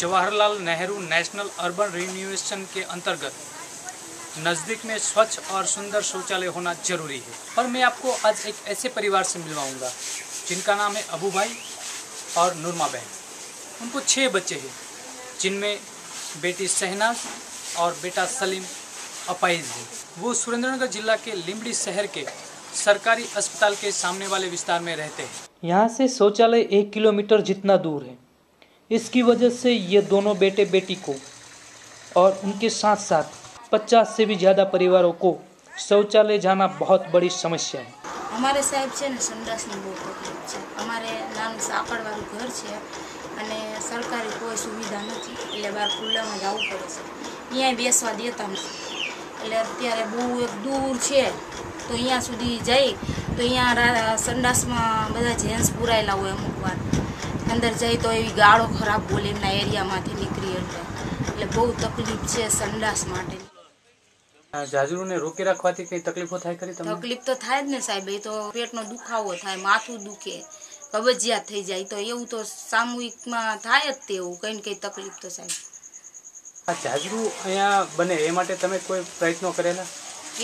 Jawaharlal Nehru national urban renewal के अंतर्गत नज़दीक में स्वच्छ और सुंदर शौचालय होना जरूरी है। पर मैं आपको आज एक ऐसे परिवार से मिलवाऊंगा जिनका नाम है अबू भाई और नुरमा बहन। उनको 6 बच्चे हैं जिनमें बेटी सहना और बेटा सलीम अपाहिज है। वो सुरेंद्र नगर जिला के लिमड़ी शहर के सरकारी अस्पताल के सामने वाले विस्तार में रहते हैं। यहाँ से शौचालय 1 किलोमीटर जितना दूर है। इसकी वजह से ये दोनों बेटे बेटी को और उनके साथ साथ 50 से भी ज़्यादा परिवारों को शौचालय जाना बहुत बड़ी समस्या है। हमारे साहब से ने संडास में बहुत तकलीफ है। हमारे नाम सापड़ वालू घर है अने सरकारी कोई सुविधा नहीं એટલે બહાર ખુલ્લામાં જવું પડે છે। અહીંયા બેસવા દેતા નથી એટલે અત્યારે બહુ એક દૂર છે તો અહીંયા સુધી જઈ તો અહીંયા સંડાસમાં બધા જેન્ટ્સ પુરાયેલા હોય અમુક વાર અંદર જઈ તો એવી ગાળો ખરાબ બોલે એમના એરિયામાંથી નીકળી એટલે બહુ તકલીફ છે સંડાસ માટે। जाजरू ने रोके रखवाती कई तकलीफों थाय करी तमने? तकलीफ तो थाय ने साहब ये तो पेट नो दुखावो थाय माथू दुखे कबजियात थी जाए तो ये तो सामूहिक में थाय कई तकलीफ तो साहब। आ जाजरू अहींया बने ए माटे तमे कोई प्रयत्न करेला?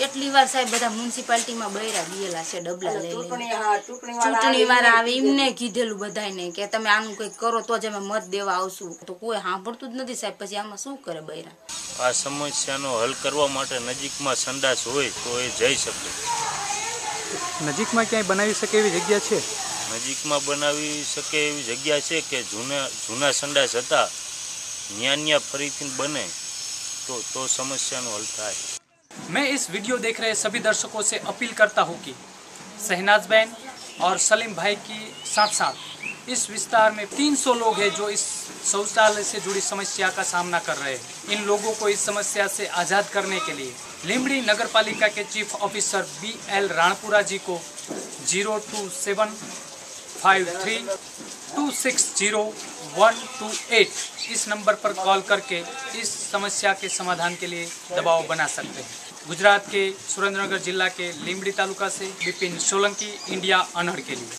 एटली वार साहब बधा म्युनिसिपालिटी में बयरा दिएला छे डबला ले चूंटणी वार आवे इमने कीधेलू बधाने के तमे आनु कई करो तो ज अमे मत देवा आवशु तो कोई सांभळतुं ज नथी साहब पछी आमां शुं करे बयरा। आ समस्या हल करने नजीक में संडास हो तो ये जाई सके। नजीक में क्या बनावी सके एवी जगह है? नजीक में बनावी सके एवी जगह है कि जूना संडास था न्या फरीथी बने तो समस्या हल थाय। मैं इस वीडियो देख रहे सभी दर्शकों से अपील करता हूँ कि सहनाज बहन और सलीम भाई की साथ साथ इस विस्तार में 300 लोग हैं जो इस शौचालय से जुड़ी समस्या का सामना कर रहे हैं। इन लोगों को इस समस्या से आज़ाद करने के लिए लिमड़ी नगर पालिका के chief officer B L. Ranpura ji को 02753260128 इस नंबर पर कॉल करके इस समस्या के समाधान के लिए दबाव बना सकते हैं। गुजरात के सुरेंद्रनगर जिला के लिमड़ी तालुका से विपिन सोलंकी, इंडिया अनहर के लिए।